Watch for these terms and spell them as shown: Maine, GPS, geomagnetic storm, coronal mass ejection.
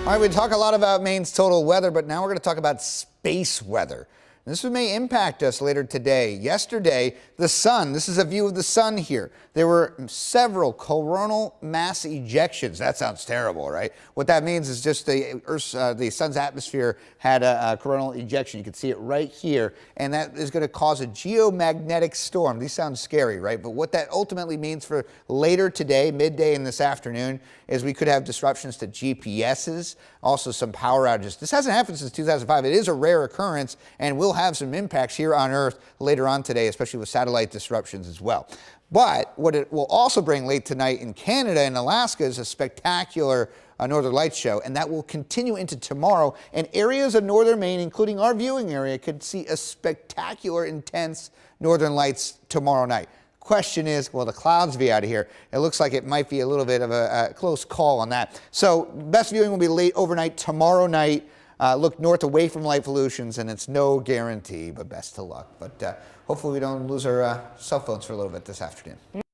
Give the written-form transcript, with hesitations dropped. All right, we talk a lot about Maine's total weather, but now we're going to talk about space weather. This may impact us later today. Yesterday, the sun, this is a view of the sun here. There were several coronal mass ejections. That sounds terrible, right? What that means is just the sun's atmosphere had a coronal ejection. You can see it right here, and that is going to cause a geomagnetic storm. These sound scary, right? But what that ultimately means for later today, midday and this afternoon, is we could have disruptions to GPSs, also some power outages. This hasn't happened since 2005. It is a rare occurrence, and we'll have some impacts here on Earth later on today, especially with satellite disruptions as well. But what it will also bring late tonight in Canada and Alaska is a spectacular northern light show, and that will continue into tomorrow. And areas of northern Maine, including our viewing area, could see a spectacular, intense northern lights tomorrow night. Question is, will the clouds be out of here? It looks like it might be a little bit of a close call on that. So best viewing will be late overnight tomorrow night. Look north away from light pollutions, and it's no guarantee, but best of luck. But hopefully we don't lose our cell phones for a little bit this afternoon.